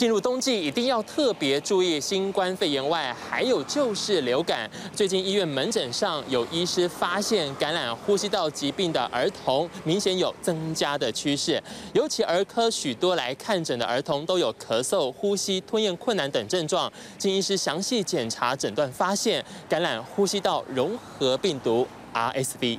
进入冬季一定要特别注意新冠肺炎外，还有就是流感。最近医院门诊上有医师发现，感染呼吸道疾病的儿童明显有增加的趋势，尤其儿科许多来看诊的儿童都有咳嗽、呼吸、吞咽困难等症状。经医师详细检查诊断发现，感染呼吸道融合病毒 （RSV）。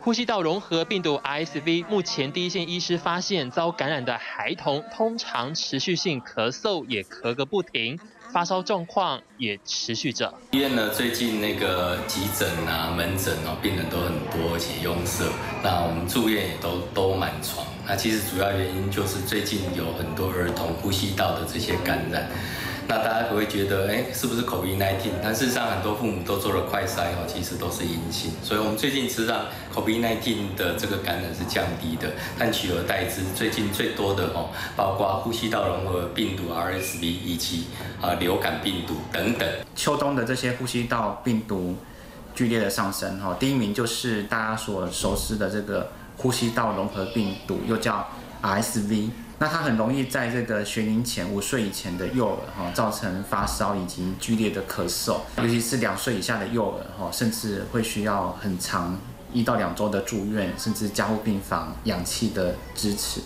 呼吸道融合病毒 RSV， 目前第一线医师发现，遭感染的孩童通常持续性咳嗽，也咳个不停，发烧状况也持续着。医院呢，最近那个急诊啊、门诊哦，病人都很多，而且拥塞。那我们住院也都满床。那其实主要原因就是最近有很多儿童呼吸道的这些感染。那大家会觉得，是不是 COVID-19？ 但事实上，很多父母都做了快筛哦，其实都是阴性。所以我们最近知道 COVID-19 的这个感染是降低的，但取而代之，最近最多的哦，包括呼吸道融合病毒 RSV 以及流感病毒等等。秋冬的这些呼吸道病毒剧烈的上升哈，第一名就是大家所熟知的这个呼吸道融合病毒，又叫 RSV。 那它很容易在这个学龄前5岁以前的幼儿造成发烧以及剧烈的咳嗽，尤其是2岁以下的幼儿甚至会需要很长1到2周的住院，甚至加护病房氧气的支持。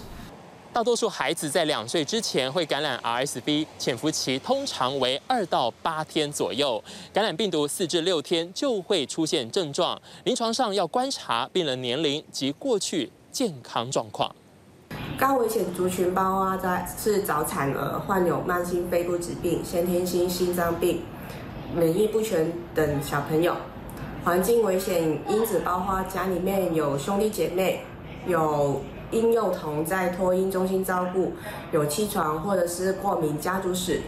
大多数孩子在2岁之前会感染 RSV， 潜伏期通常为2到8天左右。感染病毒4至6天就会出现症状，临床上要观察病人年龄及过去健康状况。高危险族群包括是早产儿、患有慢性肺部疾病、先天性心脏病、免疫不全等小朋友。环境危险因子包括家里面有兄弟姐妹、有婴幼童在托婴中心照顾、有气喘或者是过敏家族史，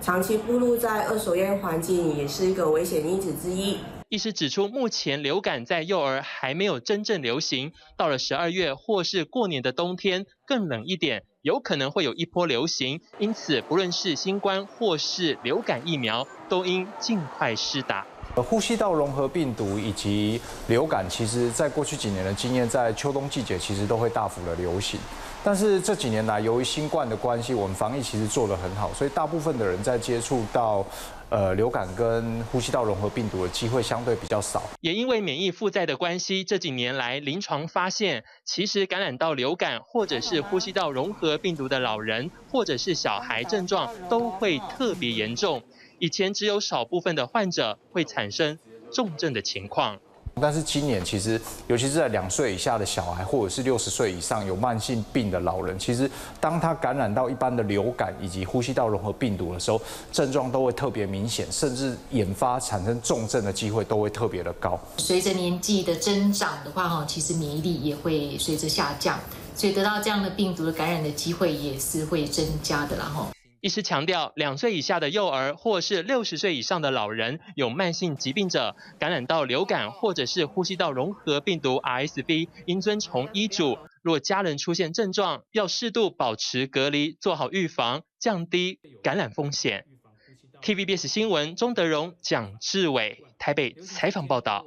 长期暴露在二手烟环境也是一个危险因子之一。医师指出，目前流感在幼儿还没有真正流行，到了12月或是过年的冬天更冷一点，有可能会有一波流行。因此，不论是新冠或是流感疫苗，都应尽快施打。呼吸道融合病毒以及流感，其实在过去几年的经验，在秋冬季节其实都会大幅的流行。但是这几年来，由于新冠的关系，我们防疫其实做得很好，所以大部分的人在接触到流感跟呼吸道融合病毒的机会相对比较少。也因为免疫负载的关系，这几年来临床发现，其实感染到流感或者是呼吸道融合病毒的老人或者是小孩，症状都会特别严重。以前只有少部分的患者会产生重症的情况，但是今年其实，尤其是在2岁以下的小孩，或者是60岁以上有慢性病的老人，其实当他感染到一般的流感以及呼吸道融合病毒的时候，症状都会特别明显，甚至引发产生重症的机会都会特别的高。随着年纪的增长的话，其实免疫力也会随着下降，所以得到这样的病毒的感染的机会也是会增加的啦。医师强调，2岁以下的幼儿或是60岁以上的老人，有慢性疾病者感染到流感或者是呼吸道融合病毒 RSV， 应遵从医嘱。若家人出现症状，要适度保持隔离，做好预防，降低感染风险。TVBS 新闻钟德荣、蒋志伟台北采访报道。